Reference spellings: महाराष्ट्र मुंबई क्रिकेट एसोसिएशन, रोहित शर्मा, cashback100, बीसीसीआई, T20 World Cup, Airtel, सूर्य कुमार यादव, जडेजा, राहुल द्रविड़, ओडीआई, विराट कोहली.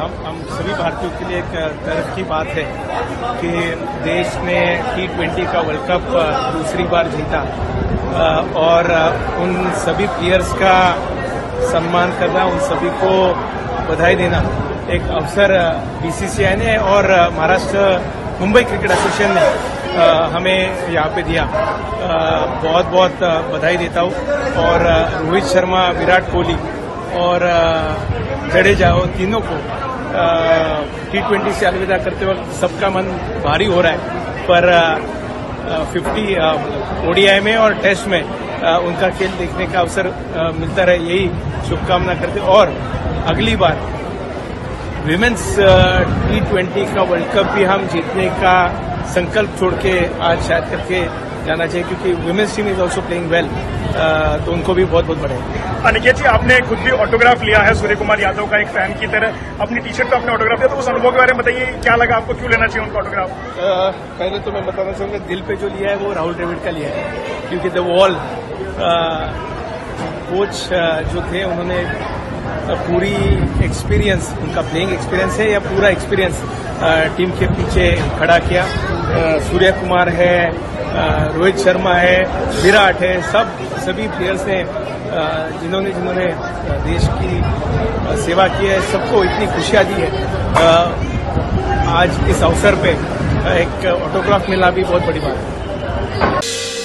हम सभी भारतीयों के लिए एक गर्व की बात है कि देश ने T20 का वर्ल्ड कप दूसरी बार जीता और उन सभी प्लेयर्स का सम्मान करना, उन सभी को बधाई देना एक अवसर बीसीसीआई ने और महाराष्ट्र मुंबई क्रिकेट एसोसिएशन ने हमें यहाँ पे दिया। बहुत बहुत बधाई देता हूँ। और रोहित शर्मा, विराट कोहली और जडेजा और तीनों को T20 से अलविदा करते वक्त सबका मन भारी हो रहा है, पर 50 ओडीआई में और टेस्ट में उनका खेल देखने का अवसर मिलता रहे, यही शुभकामना करते। और अगली बार विमेन्स T20 का वर्ल्ड कप भी हम जीतने का संकल्प छोड़ के आज शायद करके जाना चाहिए, क्योंकि women's team is also playing well, तो उनको भी बहुत बहुत बढ़ाई। अनिकेत जी, आपने खुद भी ऑटोग्राफ लिया है सूर्य कुमार यादव का, एक फैन की तरह अपनी टी शर्ट पर आपने ऑटोग्राफ लिया, तो उस अनुभव के बारे में बताइए, क्या लगा आपको, क्यों लेना चाहिए उनका ऑटोग्राफ? पहले तो मैं बताना चाहूँगा, दिल पे जो लिया है वो राहुल द्रविड़ का लिया है, क्योंकि द वॉल कोच जो थे उन्होंने पूरी एक्सपीरियंस, उनका प्लेइंग एक्सपीरियंस है या पूरा एक्सपीरियंस टीम के पीछे खड़ा किया। सूर्य कुमार है, रोहित शर्मा है, विराट है, सभी प्लेयर्स ने जिन्होंने देश की सेवा की है, सबको इतनी खुशियां दी है। आज इस अवसर पे एक ऑटोग्राफ मिलना भी बहुत बड़ी बात है।